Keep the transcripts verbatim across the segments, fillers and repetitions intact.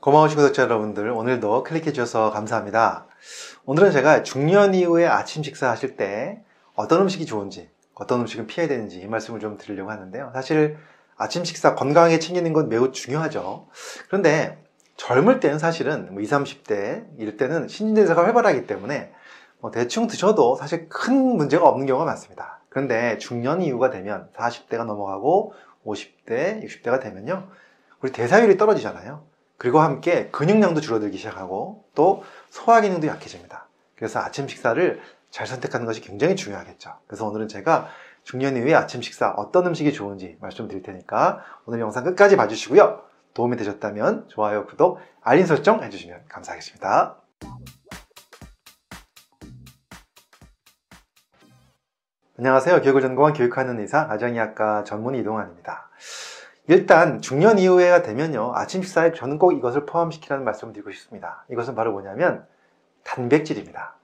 고마우신 구독자 여러분들, 오늘도 클릭해 주셔서 감사합니다. 오늘은 제가 중년 이후에 아침 식사 하실 때 어떤 음식이 좋은지, 어떤 음식은 피해야 되는지 이 말씀을 좀 드리려고 하는데요. 사실 아침 식사 건강하게 챙기는 건 매우 중요하죠. 그런데 젊을 때는 사실은 뭐 이십, 삼십 대 일 때는 신진대사가 활발하기 때문에 뭐 대충 드셔도 사실 큰 문제가 없는 경우가 많습니다. 그런데 중년 이후가 되면 사십 대가 넘어가고 오십 대, 육십 대가 되면요, 우리 대사율이 떨어지잖아요. 그리고 함께 근육량도 줄어들기 시작하고 또 소화 기능도 약해집니다. 그래서 아침 식사를 잘 선택하는 것이 굉장히 중요하겠죠. 그래서 오늘은 제가 중년 이후의 아침 식사 어떤 음식이 좋은지 말씀드릴 테니까 오늘 영상 끝까지 봐주시고요, 도움이 되셨다면 좋아요, 구독, 알림 설정 해주시면 감사하겠습니다. 안녕하세요. 교육을 전공한 교육하는 의사, 아정의학과 전문의 이동환입니다. 일단 중년 이후에가 되면요, 아침 식사에 저는 꼭 이것을 포함시키라는 말씀을 드리고 싶습니다. 이것은 바로 뭐냐면 단백질입니다.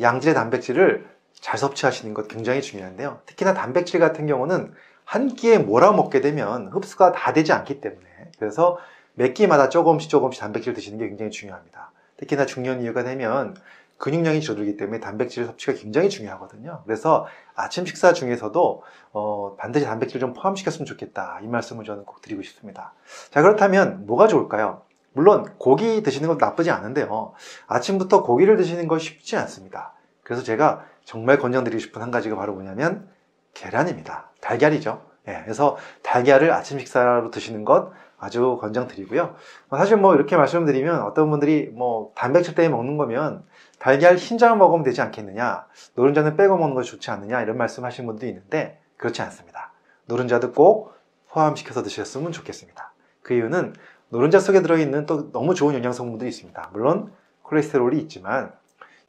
양질의 단백질을 잘 섭취하시는 것 굉장히 중요한데요, 특히나 단백질 같은 경우는 한 끼에 몰아 먹게 되면 흡수가 다 되지 않기 때문에, 그래서 매 끼마다 조금씩 조금씩 단백질을 드시는 게 굉장히 중요합니다. 특히나 중년 이후가 되면 근육량이 줄어들기 때문에 단백질 섭취가 굉장히 중요하거든요. 그래서 아침 식사 중에서도 어, 반드시 단백질을 좀 포함시켰으면 좋겠다, 이 말씀을 저는 꼭 드리고 싶습니다. 자, 그렇다면 뭐가 좋을까요? 물론 고기 드시는 것도 나쁘지 않은데요, 아침부터 고기를 드시는 건 쉽지 않습니다. 그래서 제가 정말 권장드리고 싶은 한 가지가 바로 뭐냐면 계란입니다. 달걀이죠. 예, 그래서 달걀을 아침 식사로 드시는 것 아주 권장드리고요. 사실 뭐 이렇게 말씀드리면 어떤 분들이 뭐 단백질 때문에 먹는 거면 달걀 흰자만 먹으면 되지 않겠느냐, 노른자는 빼고 먹는 것이 좋지 않느냐, 이런 말씀 하시는 분도 있는데 그렇지 않습니다. 노른자도 꼭 포함시켜서 드셨으면 좋겠습니다. 그 이유는 노른자 속에 들어있는 또 너무 좋은 영양성분들이 있습니다. 물론 콜레스테롤이 있지만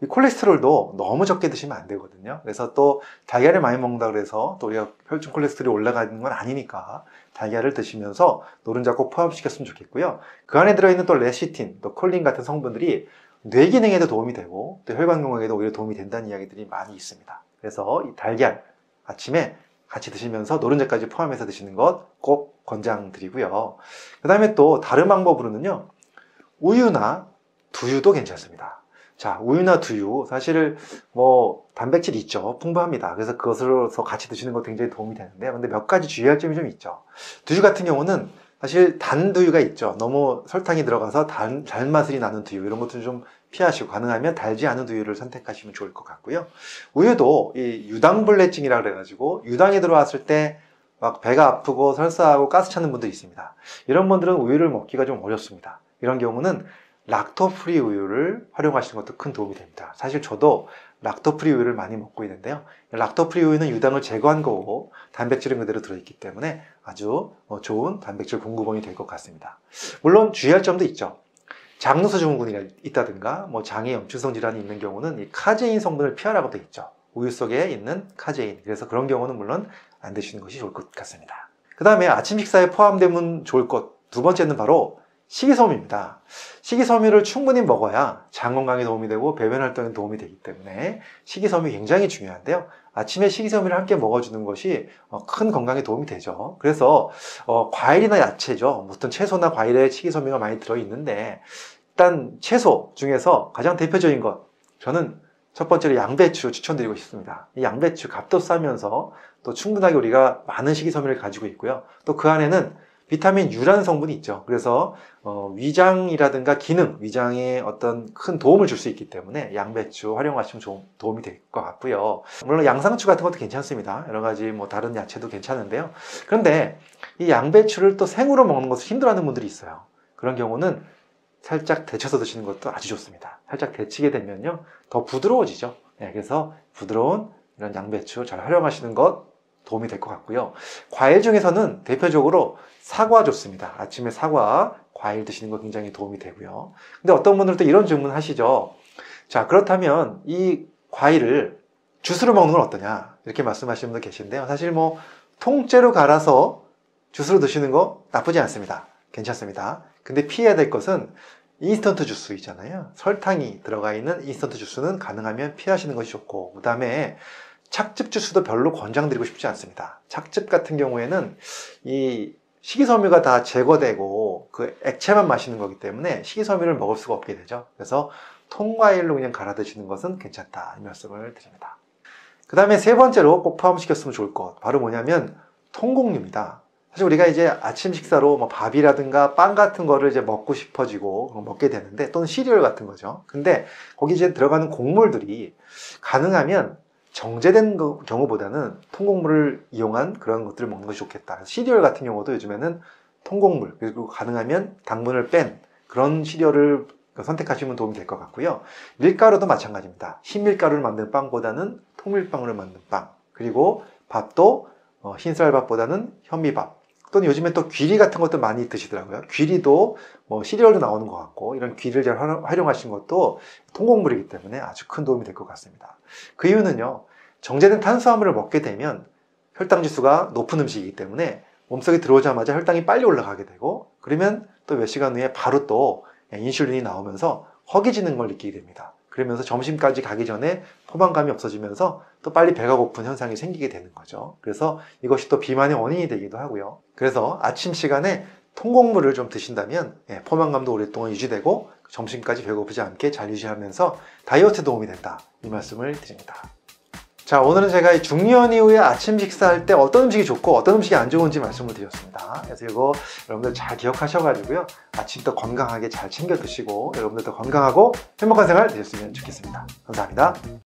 이 콜레스테롤도 너무 적게 드시면 안 되거든요. 그래서 또 달걀을 많이 먹는다 그래서 또 우리가 혈중 콜레스테롤이 올라가는 건 아니니까 달걀을 드시면서 노른자 꼭 포함시켰으면 좋겠고요. 그 안에 들어있는 또 레시틴, 또 콜린 같은 성분들이 뇌 기능에도 도움이 되고 또 혈관 건강에도 오히려 도움이 된다는 이야기들이 많이 있습니다. 그래서 이 달걀 아침에 같이 드시면서 노른자까지 포함해서 드시는 것 꼭 권장드리고요. 그 다음에 또 다른 방법으로는요, 우유나 두유도 괜찮습니다. 자, 우유나 두유, 사실 뭐 단백질이 있죠. 풍부합니다. 그래서 그것으로서 같이 드시는 것 굉장히 도움이 되는데, 근데 몇 가지 주의할 점이 좀 있죠. 두유 같은 경우는 사실 단 두유가 있죠. 너무 설탕이 들어가서 단, 단맛이 나는 두유, 이런 것도 좀 피하시고 가능하면 달지 않은 두유를 선택하시면 좋을 것 같고요. 우유도 이 유당불내증이라 그래가지고 유당이 들어왔을 때 막 배가 아프고 설사하고 가스 찾는 분들이 있습니다. 이런 분들은 우유를 먹기가 좀 어렵습니다. 이런 경우는 락토프리 우유를 활용하시는 것도 큰 도움이 됩니다. 사실 저도 락토프리 우유를 많이 먹고 있는데요, 락토프리 우유는 유당을 제거한 거고 단백질은 그대로 들어있기 때문에 아주 좋은 단백질 공급원이 될 것 같습니다. 물론 주의할 점도 있죠. 장누수 증후군이 있다든가 뭐 장의 염증성 질환이 있는 경우는 이 카제인 성분을 피하라고 돼 있죠. 우유 속에 있는 카제인. 그래서 그런 경우는 물론 안 드시는 것이 좋을 것 같습니다. 그 다음에 아침 식사에 포함되면 좋을 것 두 번째는 바로 식이섬유입니다. 식이섬유를 충분히 먹어야 장 건강에 도움이 되고 배변 활동에 도움이 되기 때문에 식이섬유 굉장히 중요한데요, 아침에 식이섬유를 함께 먹어주는 것이 큰 건강에 도움이 되죠. 그래서 어, 과일이나 야채죠. 무슨 채소나 과일에 식이섬유가 많이 들어있는데, 일단 채소 중에서 가장 대표적인 것, 저는 첫 번째로 양배추 추천드리고 싶습니다. 이 양배추 값도 싸면서 또 충분하게 우리가 많은 식이섬유를 가지고 있고요, 또 그 안에는 비타민 U라는 성분이 있죠. 그래서 어, 위장이라든가 기능, 위장에 어떤 큰 도움을 줄 수 있기 때문에 양배추 활용하시면 좀 도움이 될 것 같고요. 물론 양상추 같은 것도 괜찮습니다. 여러 가지 뭐 다른 야채도 괜찮은데요, 그런데 이 양배추를 또 생으로 먹는 것을 힘들어하는 분들이 있어요. 그런 경우는 살짝 데쳐서 드시는 것도 아주 좋습니다. 살짝 데치게 되면요, 더 부드러워지죠. 네, 그래서 부드러운 이런 양배추 잘 활용하시는 것 도움이 될 것 같고요. 과일 중에서는 대표적으로 사과 좋습니다. 아침에 사과, 과일 드시는 거 굉장히 도움이 되고요. 근데 어떤 분들은 또 이런 질문 하시죠. 자, 그렇다면 이 과일을 주스로 먹는 건 어떠냐, 이렇게 말씀하시는 분도 계신데요, 사실 뭐 통째로 갈아서 주스로 드시는 거 나쁘지 않습니다. 괜찮습니다. 근데 피해야 될 것은 인스턴트 주스 있잖아요. 설탕이 들어가 있는 인스턴트 주스는 가능하면 피하시는 것이 좋고, 그 다음에 착즙 주스도 별로 권장드리고 싶지 않습니다. 착즙 같은 경우에는 이 식이섬유가 다 제거되고 그 그 액체만 마시는 거기 때문에 식이섬유를 먹을 수가 없게 되죠. 그래서 통과일로 그냥 갈아 드시는 것은 괜찮다, 이 말씀을 드립니다. 그 다음에 세 번째로 꼭 포함시켰으면 좋을 것, 바로 뭐냐면 통곡류입니다. 사실 우리가 이제 아침 식사로 뭐 밥이라든가 빵 같은 거를 이제 먹고 싶어지고 먹게 되는데, 또는 시리얼 같은 거죠. 근데 거기 이제 들어가는 곡물들이 가능하면 정제된 경우보다는 통곡물을 이용한 그런 것들을 먹는 것이 좋겠다. 시리얼 같은 경우도 요즘에는 통곡물, 그리고 가능하면 당분을 뺀 그런 시리얼을 선택하시면 도움이 될 것 같고요. 밀가루도 마찬가지입니다. 흰밀가루를 만든 빵보다는 통밀빵으로 만든 빵, 그리고 밥도 흰쌀밥보다는 현미밥, 또는 요즘에 또 귀리 같은 것도 많이 드시더라고요. 귀리도 뭐 시리얼로 나오는 것 같고, 이런 귀리를 잘 활용하신 것도 통곡물이기 때문에 아주 큰 도움이 될 것 같습니다. 그 이유는요, 정제된 탄수화물을 먹게 되면 혈당지수가 높은 음식이기 때문에 몸속에 들어오자마자 혈당이 빨리 올라가게 되고, 그러면 또 몇 시간 후에 바로 또 인슐린이 나오면서 허기지는 걸 느끼게 됩니다. 그러면서 점심까지 가기 전에 포만감이 없어지면서 또 빨리 배가 고픈 현상이 생기게 되는 거죠. 그래서 이것이 또 비만의 원인이 되기도 하고요. 그래서 아침 시간에 통곡물을 좀 드신다면 포만감도 오랫동안 유지되고 점심까지 배고프지 않게 잘 유지하면서 다이어트에 도움이 된다, 이 말씀을 드립니다. 자, 오늘은 제가 중년 이후에 아침 식사할 때 어떤 음식이 좋고 어떤 음식이 안 좋은지 말씀을 드렸습니다. 그래서 이거 여러분들 잘 기억하셔가지고요, 아침도 건강하게 잘 챙겨 드시고 여러분들도 건강하고 행복한 생활 되셨으면 좋겠습니다. 감사합니다.